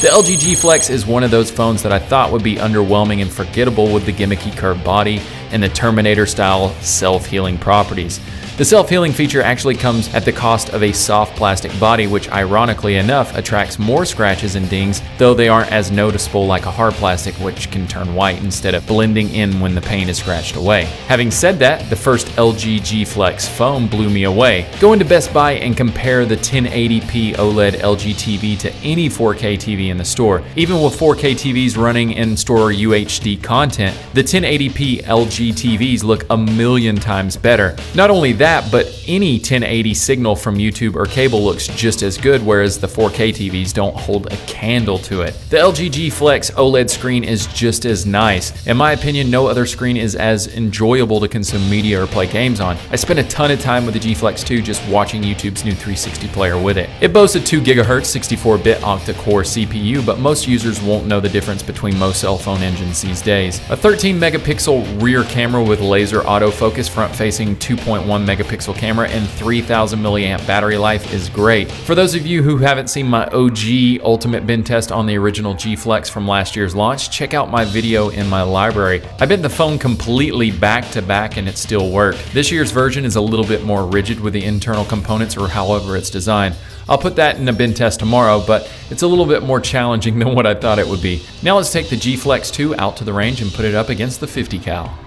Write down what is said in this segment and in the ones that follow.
The LG G Flex is one of those phones that I thought would be underwhelming and forgettable with the gimmicky curved body and the Terminator-style self-healing properties. The self-healing feature actually comes at the cost of a soft plastic body, which ironically enough attracts more scratches and dings, though they aren't as noticeable like a hard plastic, which can turn white instead of blending in when the paint is scratched away. Having said that, the first LG G Flex phone blew me away. Go into Best Buy and compare the 1080p OLED LG TV to any 4K TV in the store. Even with 4K TVs running in-store UHD content, the 1080p LG TVs look a million times better. Not only that, but any 1080 signal from YouTube or cable looks just as good, whereas the 4K TVs don't hold a candle to it. The LG G Flex OLED screen is just as nice. In my opinion, no other screen is as enjoyable to consume media or play games on. I spent a ton of time with the G Flex 2 just watching YouTube's new 360 player with it. It boasts a 2 GHz 64-bit octa-core CPU, but most users won't know the difference between most cell phone engines these days. A 13-megapixel rear camera with laser autofocus, front-facing 2.1-megapixel camera, and 3000 milliamp battery life is great. For those of you who haven't seen my OG ultimate bend test on the original G Flex from last year's launch, check out my video in my library. I bent the phone completely back to back and it still worked. This year's version is a little bit more rigid with the internal components, or however it's designed. I'll put that in a bend test tomorrow, but it's a little bit more challenging than what I thought it would be. Now let's take the G Flex 2 out to the range and put it up against the 50 cal.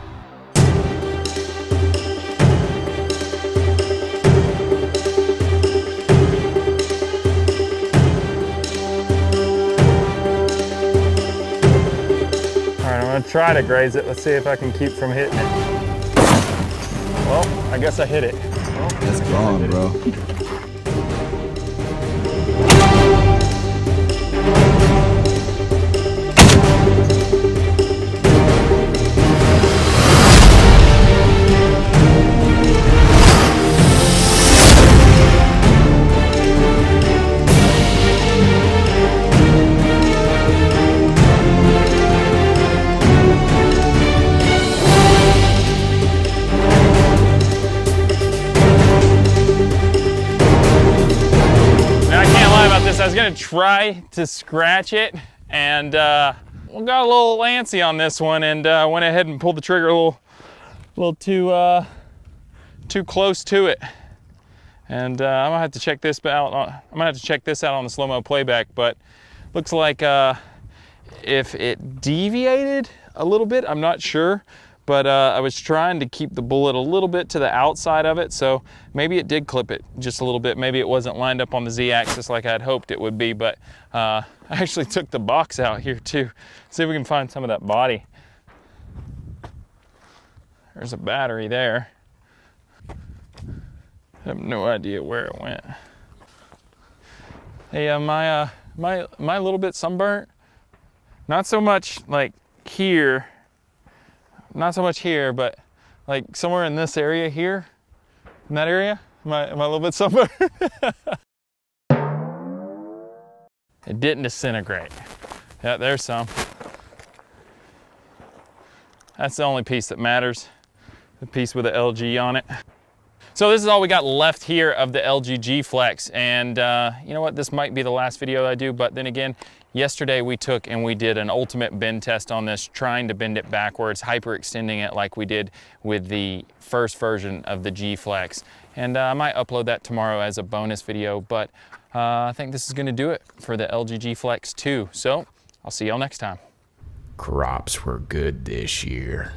Try to graze it. Let's see if I can keep from hitting it. Well, I guess I hit it. Well, it's gone, bro. I was gonna try to scratch it, and got a little antsy on this one, and went ahead and pulled the trigger a little too close to it. And I'm gonna have to check this out. I'm gonna have to check this out on the slow-mo playback. But looks like if it deviated a little bit, I'm not sure. But I was trying to keep the bullet a little bit to the outside of it, so maybe it did clip it just a little bit. Maybe it wasn't lined up on the Z-axis like I had hoped it would be, but I actually took the box out here too. See if we can find some of that body. There's a battery there. I have no idea where it went. Hey, my little bit sunburnt, not so much like here, not so much here, but like somewhere in this area here, in that area, am I a little bit somewhere? It didn't disintegrate. Yeah, there's some. That's the only piece that matters, the piece with the LG on it. So this is all we got left here of the LG G Flex, and you know what, this might be the last video I do, but then again, yesterday we took and we did an ultimate bend test on this, trying to bend it backwards, hyperextending it like we did with the first version of the G Flex. And I might upload that tomorrow as a bonus video, but I think this is gonna do it for the LG G Flex 2. So I'll see y'all next time. Crops were good this year.